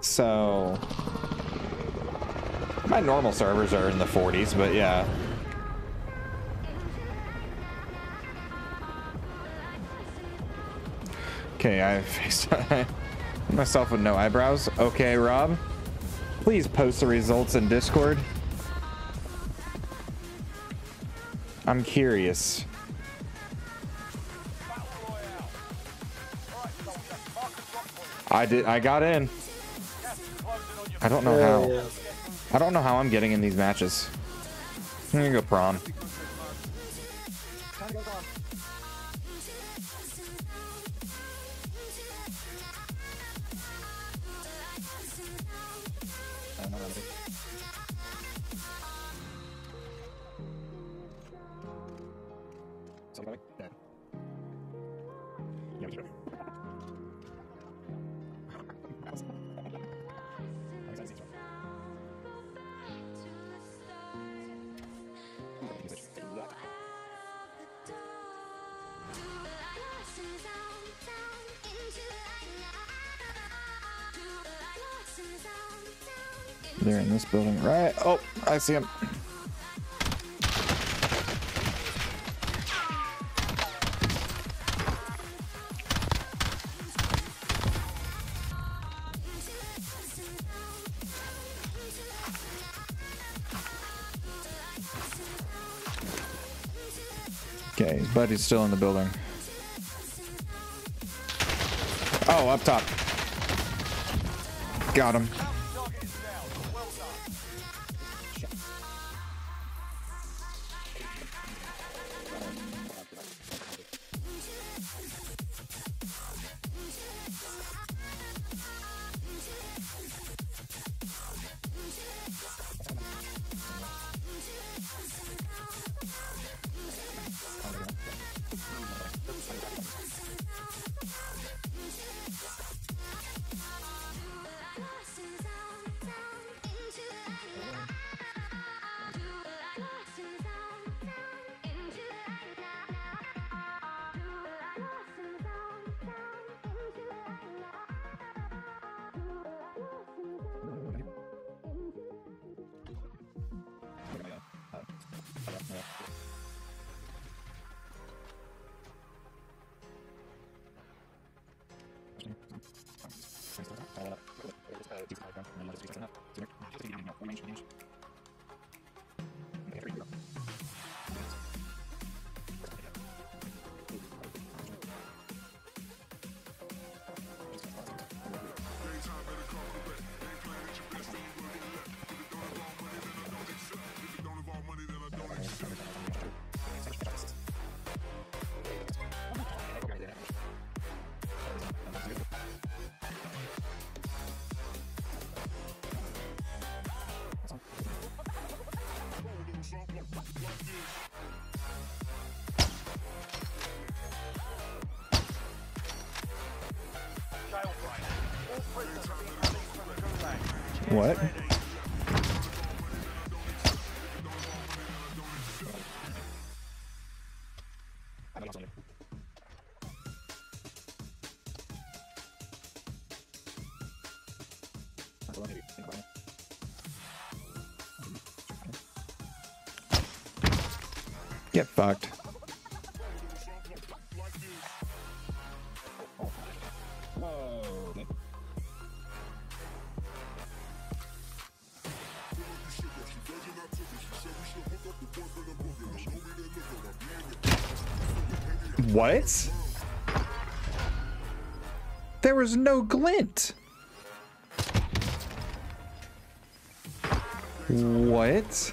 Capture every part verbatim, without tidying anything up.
So my normal servers are in the forties, but yeah. Okay, I faced myself with no eyebrows. Okay, Rob, please post the results in Discord. I'm curious. I did. I got in. I don't know how. I don't know how I'm getting in these matches. I'm gonna go prawn. They're in this building, right? Oh, I see him. Okay, his buddy's still in the building. Oh, up top. Got him. What? Get fucked. What? There was no glint. What?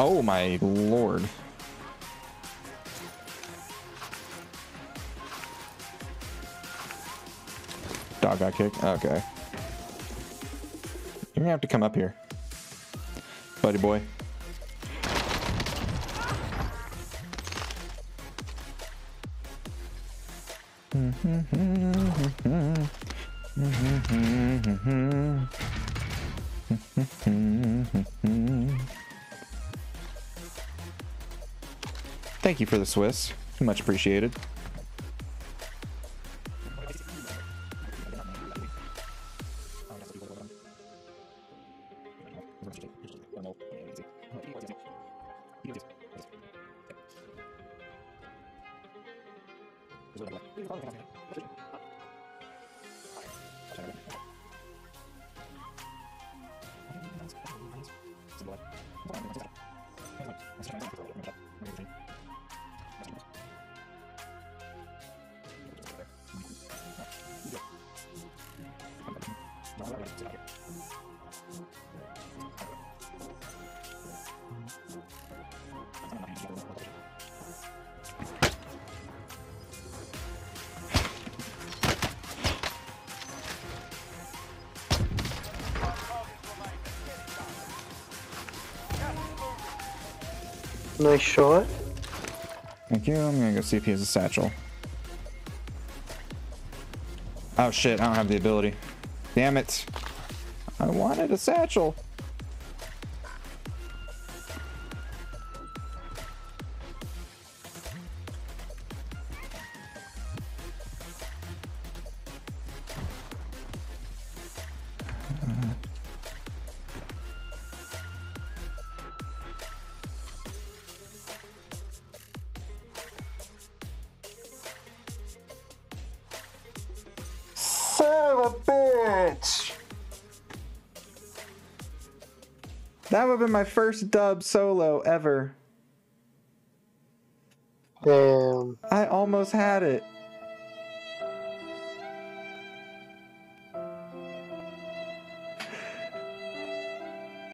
Oh my lord. Dog got kicked. Okay. You're gonna have to come up here, buddy boy. Thank you for the Swiss. Much appreciated. Nice shot. Thank you. I'm gonna go see if he has a satchel. Oh shit, I don't have the ability. Damn it. I wanted a satchel. That would have been my first dub solo ever. Damn. I almost had it.